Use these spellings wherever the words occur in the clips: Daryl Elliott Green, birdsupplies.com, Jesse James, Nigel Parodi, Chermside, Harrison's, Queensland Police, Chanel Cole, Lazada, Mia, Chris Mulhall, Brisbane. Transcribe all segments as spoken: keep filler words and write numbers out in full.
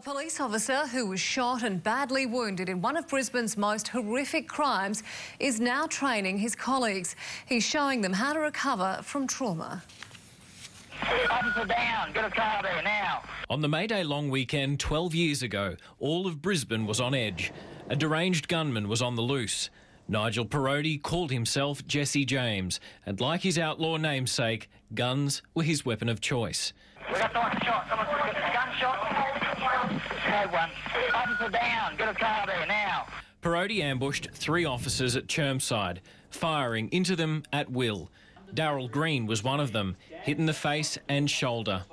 A police officer who was shot and badly wounded in one of Brisbane's most horrific crimes is now training his colleagues. He's showing them how to recover from trauma. Officer down, get a car there now. On the May Day long weekend twelve years ago, all of Brisbane was on edge. A deranged gunman was on the loose. Nigel Parodi called himself Jesse James, and like his outlaw namesake, guns were his weapon of choice. We got someone shot, someone got a gun shot. One. Officer down, get a car there now. Parodi ambushed three officers at Chermside, firing into them at will. Daryl Green was one of them, hit in the face and shoulder.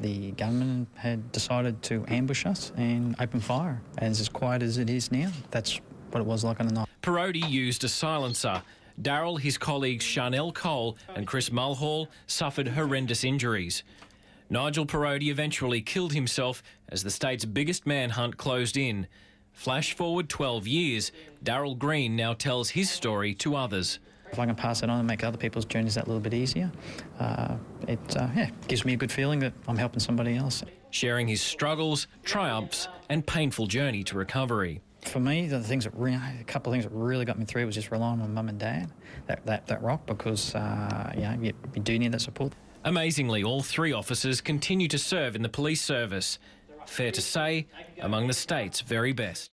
The gunman had decided to ambush us and open fire. As as quiet as it is now, that's what it was like on the night. Parodi used a silencer. Daryl, his colleagues Chanel Cole and Chris Mulhall suffered horrendous injuries. Nigel Parodi eventually killed himself as the state's biggest manhunt closed in. Flash forward twelve years, Daryl Green now tells his story to others. If I can pass it on and make other people's journeys that little bit easier, uh, it uh, yeah, gives me a good feeling that I'm helping somebody else. Sharing his struggles, triumphs and painful journey to recovery. For me, the things that re a couple of things that really got me through was just relying on mum and dad, that, that, that rock, because uh, you know, you, you do need that support. Amazingly, all three officers continue to serve in the police service. Fair to say, among the state's very best.